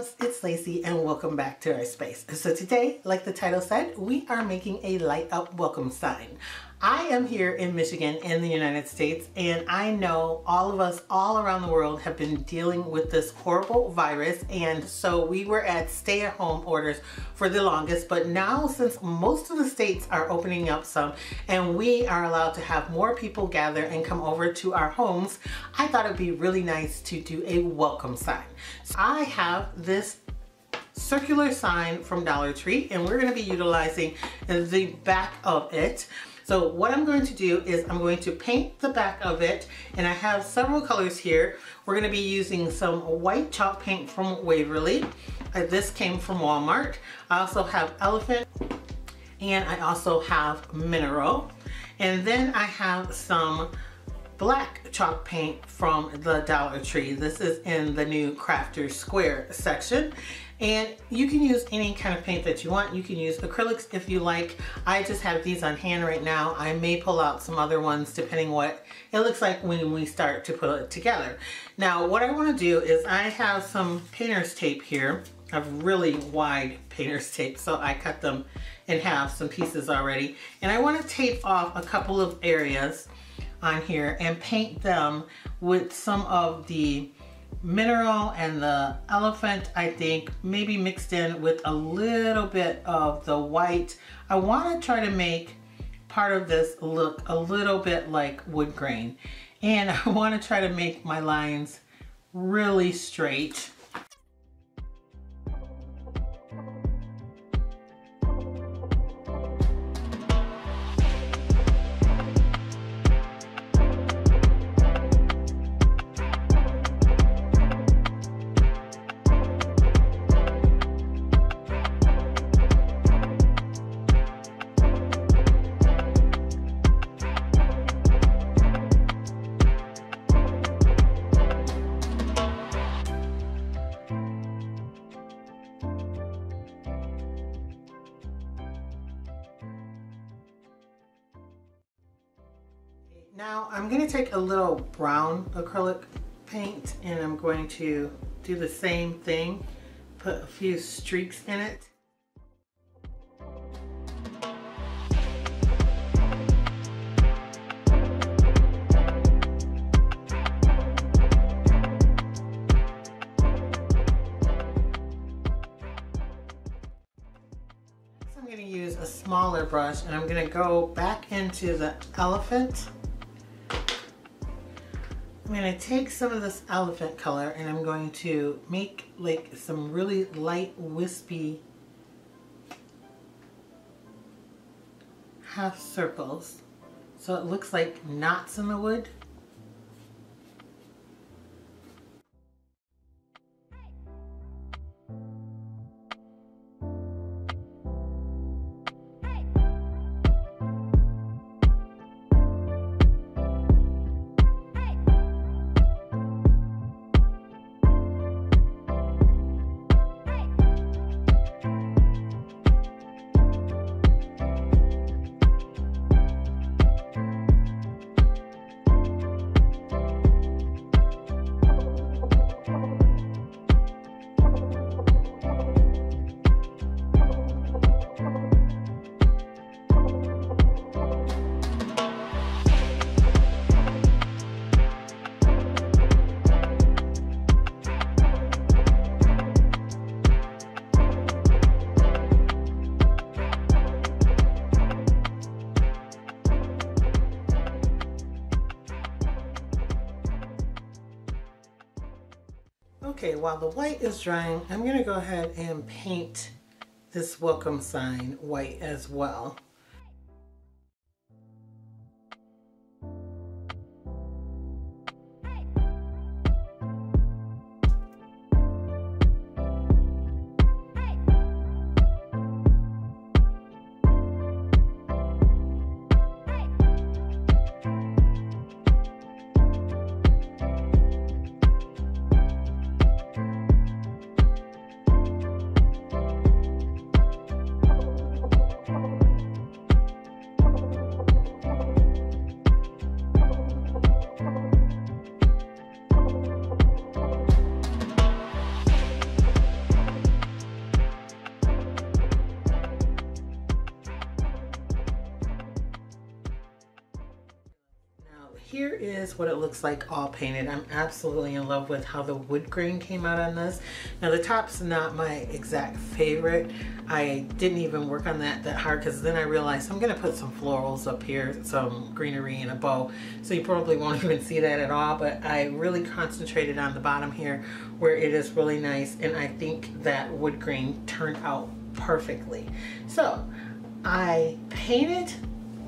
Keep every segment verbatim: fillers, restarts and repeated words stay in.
loves, it's Lacey and welcome back to our space. So today, like the title said, we are making a light up welcome sign. I am here in Michigan in the United States, and I know all of us all around the world have been dealing with this horrible virus, and so we were at stay-at-home orders for the longest, but now since most of the states are opening up some and we are allowed to have more people gather and come over to our homes, I thought it'd be really nice to do a welcome sign. So I have this circular sign from Dollar Tree, and we're going to be utilizing the back of it. So what I'm going to do is I'm going to paint the back of it, and I have several colors here. We're going to be using some white chalk paint from Waverly. Uh, this came from Walmart. I also have elephant, and I also have mineral. And then I have some black chalk paint from the Dollar Tree. This is in the new Crafter's Square section. And you can use any kind of paint that you want. You can use acrylics if you like. I just have these on hand right now. I may pull out some other ones depending what it looks like when we start to put it together. Now, what I want to do is I have some painter's tape here. I have really wide painter's tape, so I cut them in half, some pieces already. And I want to tape off a couple of areas on here and paint them with some of the mineral and the elephant, I think, maybe mixed in with a little bit of the white. I want to try to make part of this look a little bit like wood grain, and I want to try to make my lines really straight. Now I'm going to take a little brown acrylic paint, and I'm going to do the same thing, put a few streaks in it. Next I'm going to use a smaller brush, and I'm going to go back into the elephant. I'm going to take some of this elephant color, and I'm going to make like some really light wispy half circles, so it looks like knots in the wood. Okay, while the white is drying, I'm going to go ahead and paint this welcome sign white as well. Here is what it looks like all painted. I'm absolutely in love with how the wood grain came out on this. Now the top's not my exact favorite. I didn't even work on that that hard because then I realized I'm gonna put some florals up here, some greenery and a bow. So you probably won't even see that at all, but I really concentrated on the bottom here where it is really nice, and I think that wood grain turned out perfectly. So I painted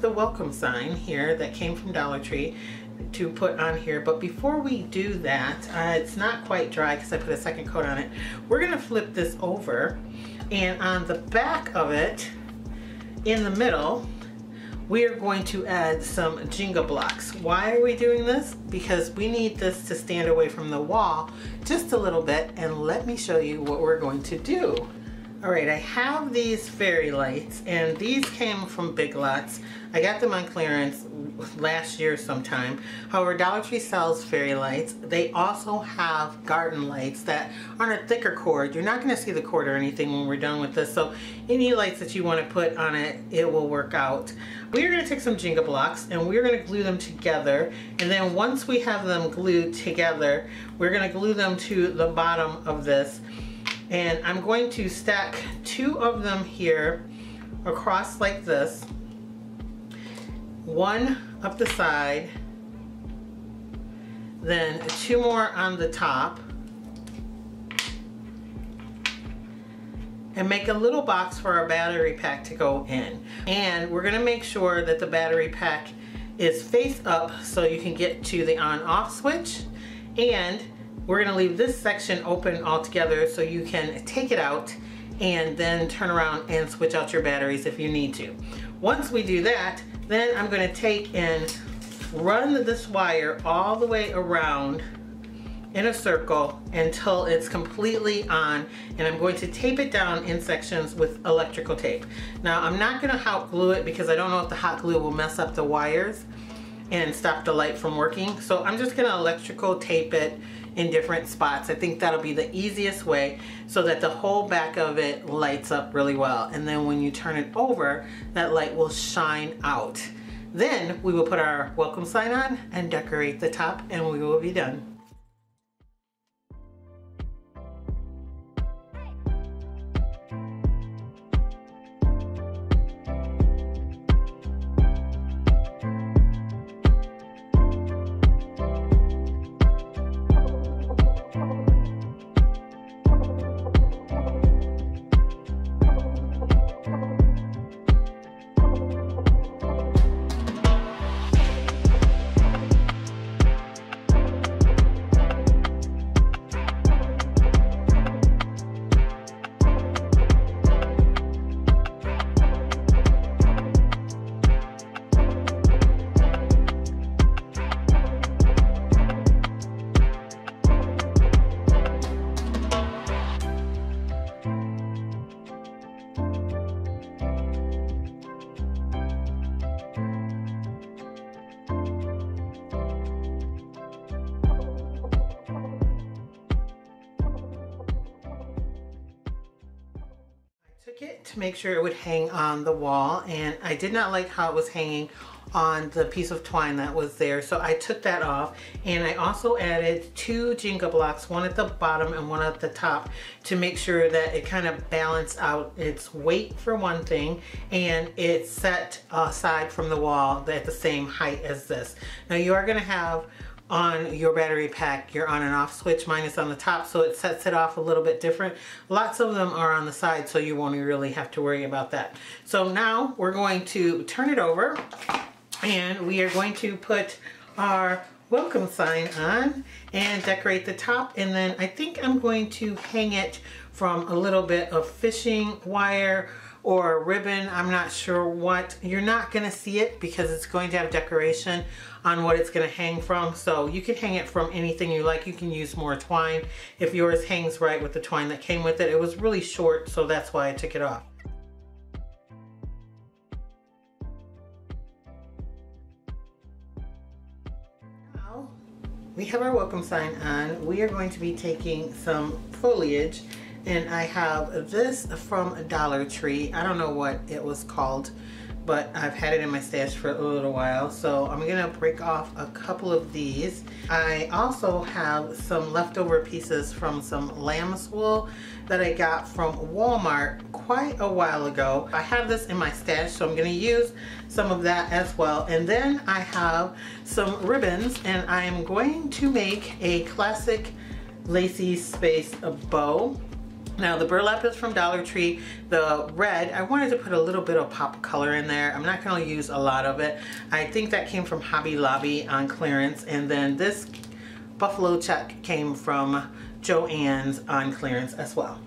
the welcome sign here that came from Dollar Tree to put on here, but before we do that, uh, it's not quite dry because I put a second coat on it. We're gonna flip this over, and on the back of it in the middle we are going to add some Jenga blocks. Why are we doing this? Because we need this to stand away from the wall just a little bit, and let me show you what we're going to do. Alright, I have these fairy lights, and these came from Big Lots. I got them on clearance last year sometime. However, Dollar Tree sells fairy lights. They also have garden lights that are on a thicker cord. You're not going to see the cord or anything when we're done with this, so any lights that you want to put on it, it will work out. We're going to take some Jenga blocks and we're going to glue them together, and then once we have them glued together, we're going to glue them to the bottom of this. And I'm going to stack two of them here across like this, one up the side, then two more on the top, and make a little box for our battery pack to go in. And we're going to make sure that the battery pack is face up so you can get to the on-off switch, and we're going to leave this section open altogether so you can take it out and then turn around and switch out your batteries if you need to. Once we do that, then I'm going to take and run this wire all the way around in a circle until it's completely on, and I'm going to tape it down in sections with electrical tape. Now I'm not going to hot glue it because I don't know if the hot glue will mess up the wires and stop the light from working, so I'm just going to electrical tape it in different spots. I think that'll be the easiest way so that the whole back of it lights up really well, and then when you turn it over that light will shine out. Then we will put our welcome sign on and decorate the top, and we will be done. It to make sure it would hang on the wall, and I did not like how it was hanging on the piece of twine that was there, so I took that off, and I also added two Jenga blocks, one at the bottom and one at the top, to make sure that it kind of balanced out its weight for one thing, and it's set aside from the wall at the same height as this. Now you are going to have on your battery pack your on and off switch. Mine is on the top, so it sets it off a little bit different. Lots of them are on the side, so you won't really have to worry about that. So now we're going to turn it over, and we are going to put our welcome sign on and decorate the top, and then I think I'm going to hang it from a little bit of fishing wire or a ribbon. I'm not sure what. You're not going to see it because it's going to have decoration on what it's going to hang from, so you can hang it from anything you like. You can use more twine if yours hangs right with the twine that came with it. It was really short, so that's why I took it off. Now we have our welcome sign on. We are going to be taking some foliage, and I have this from Dollar Tree. I don't know what it was called, but I've had it in my stash for a little while, so I'm gonna break off a couple of these. I also have some leftover pieces from some lamb's wool that I got from Walmart quite a while ago. I have this in my stash, so I'm gonna use some of that as well. And then I have some ribbons, and I am going to make a classic Lacee's Space bow. Now the burlap is from Dollar Tree. The red, I wanted to put a little bit of pop color in there. I'm not going to use a lot of it. I think that came from Hobby Lobby on clearance, and then this buffalo check came from Joann's on clearance as well.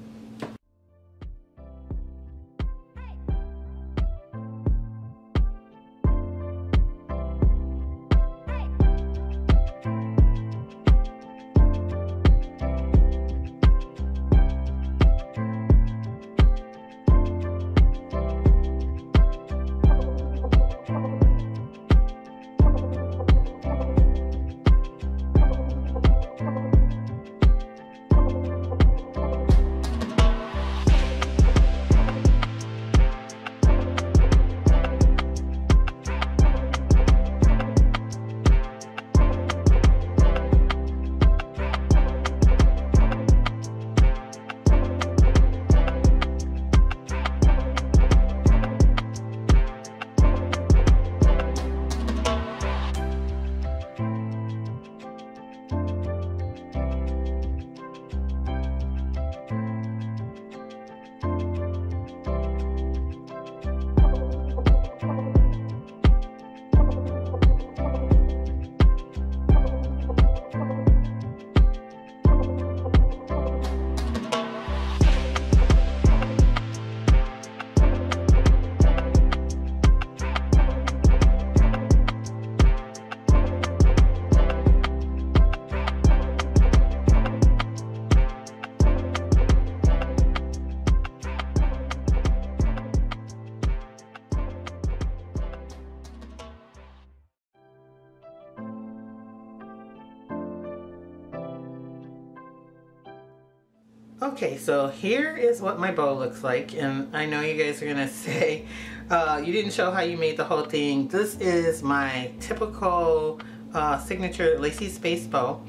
Okay, so here is what my bow looks like, and I know you guys are gonna say, uh, you didn't show how you made the whole thing. This is my typical uh, signature Lacee's Space bow,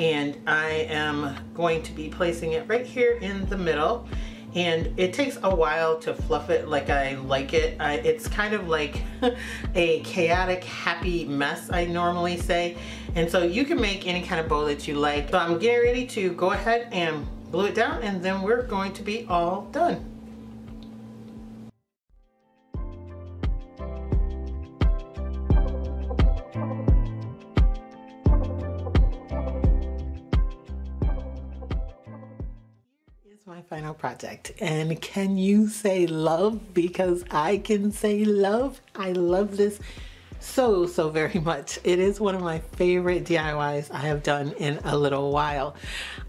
and I am going to be placing it right here in the middle, and it takes a while to fluff it like I like it. I, it's kind of like a chaotic, happy mess, I normally say, and so you can make any kind of bow that you like. So I'm getting ready to go ahead and glue it down, and then we're going to be all done. Here's my final project, and can you say love? Because I can say love. I love this so, so very much. It is one of my favorite D I Ys I have done in a little while.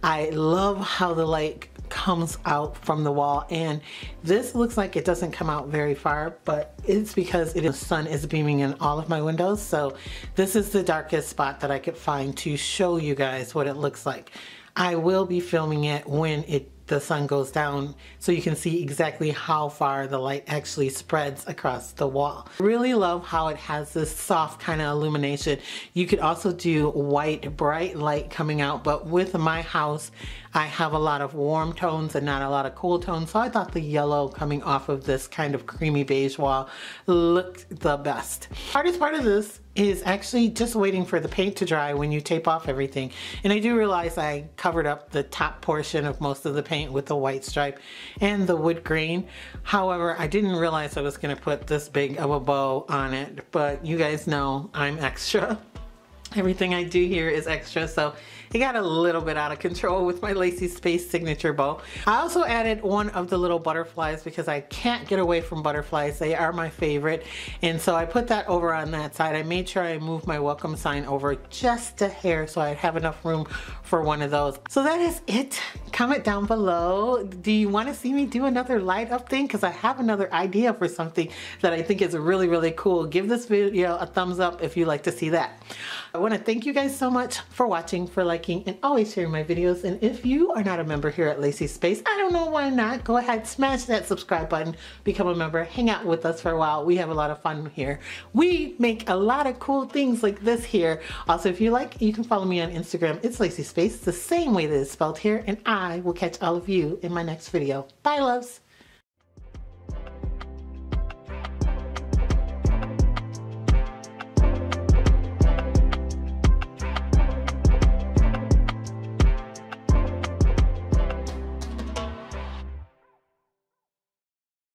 I love how the light comes out from the wall, and this looks like it doesn't come out very far, but it's because it is, the sun is beaming in all of my windows, so this is the darkest spot that I could find to show you guys what it looks like. I will be filming it when it the sun goes down, so you can see exactly how far the light actually spreads across the wall. Really love how it has this soft kind of illumination. You could also do white, bright light coming out, but with my house, I have a lot of warm tones and not a lot of cool tones, so I thought the yellow coming off of this kind of creamy beige wall looked the best. Hardest part of this is actually just waiting for the paint to dry when you tape off everything. And I do realize I covered up the top portion of most of the paint with the white stripe and the wood grain. However, I didn't realize I was gonna put this big of a bow on it, but you guys know I'm extra. Everything I do here is extra, so it got a little bit out of control with my Lacee's Space signature bow. I also added one of the little butterflies because I can't get away from butterflies. They are my favorite, and so I put that over on that side. I made sure I moved my welcome sign over just a hair so I'd have enough room for one of those. So that is it. Comment down below, do you want to see me do another light up thing? Because I have another idea for something that I think is really, really cool. Give this video a thumbs up if you like to see that. I want to thank you guys so much for watching, for liking, and always sharing my videos. And if you are not a member here at Lacee's Space, I don't know why not, go ahead, smash that subscribe button, become a member, hang out with us for a while. We have a lot of fun here. We make a lot of cool things like this here. Also, if you like, you can follow me on Instagram. It's Lacee's Space, the same way that it's spelled here. And I will catch all of you in my next video. Bye, loves.